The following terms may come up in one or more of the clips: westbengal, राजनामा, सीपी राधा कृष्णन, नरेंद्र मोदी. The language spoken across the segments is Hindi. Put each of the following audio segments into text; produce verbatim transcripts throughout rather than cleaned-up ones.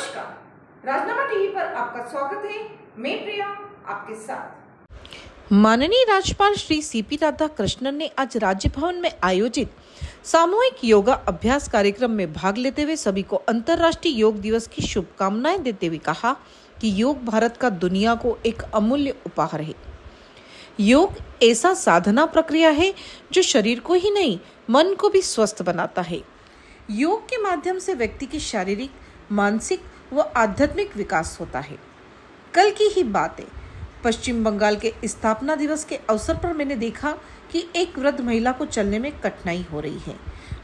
नमस्कार, राजनामा टीवी पर आपका स्वागत है। मैं प्रिया आपके साथ। माननीय राज्यपाल श्री सीपी राधा कृष्णन ने आज राज्य भवन में आयोजित सामूहिक योगा अभ्यास कार्यक्रम में भाग लेते हुए सभी को अंतर्राष्ट्रीय योग दिवस की शुभकामनाएं देते हुए कहा कि योग भारत का दुनिया को एक अमूल्य उपहार है। योग ऐसा साधना प्रक्रिया है जो शरीर को ही नहीं मन को भी स्वस्थ बनाता है। योग के माध्यम से व्यक्ति की शारीरिक, मानसिक व आध्यात्मिक विकास होता है। कल की ही बात है, पश्चिम बंगाल के स्थापना दिवस के अवसर पर मैंने देखा कि एक वृद्ध महिला को चलने में कठिनाई हो रही है।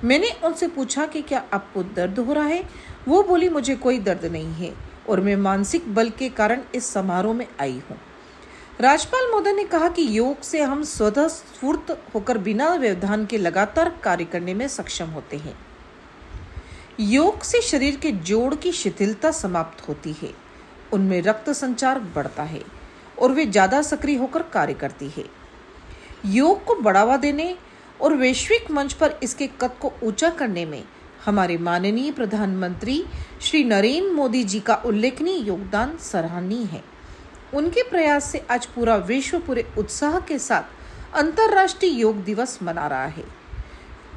मैंने उनसे पूछा कि क्या आपको दर्द हो रहा है। वो बोली, मुझे कोई दर्द नहीं है और मैं मानसिक बल के कारण इस समारोह में आई हूँ। राज्यपाल मोदी ने कहा कि योग से हम स्वतः स्फूर्त होकर बिना व्यवधान के लगातार कार्य करने में सक्षम होते हैं। योग से शरीर के जोड़ की शिथिलता समाप्त होती है, उनमें रक्त संचार बढ़ता है और वे ज़्यादा सक्रिय होकर कार्य करती है। योग को बढ़ावा देने और वैश्विक मंच पर इसके कद को ऊंचा करने में हमारे माननीय प्रधानमंत्री श्री नरेंद्र मोदी जी का उल्लेखनीय योगदान सराहनीय है। उनके प्रयास से आज पूरा विश्व पूरे उत्साह के साथ अंतर्राष्ट्रीय योग दिवस मना रहा है।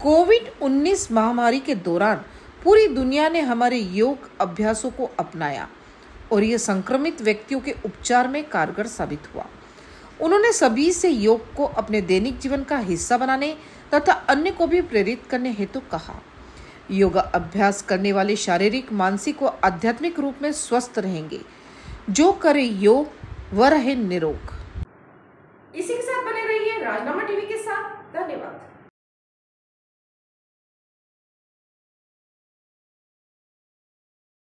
कोविड उन्नीस महामारी के दौरान पूरी दुनिया ने हमारे योग अभ्यासों को अपनाया और ये संक्रमित व्यक्तियों के उपचार में कारगर साबित हुआ। उन्होंने सभी से योग को अपने दैनिक जीवन का हिस्सा बनाने तथा अन्य को भी प्रेरित करने हेतु कहा। योगा अभ्यास करने वाले शारीरिक, मानसिक व आध्यात्मिक रूप में स्वस्थ रहेंगे। जो करे योग वह रहे निरोग। इसी के साथ बने रहिए राजनामा टीवी के साथ। धन्यवाद।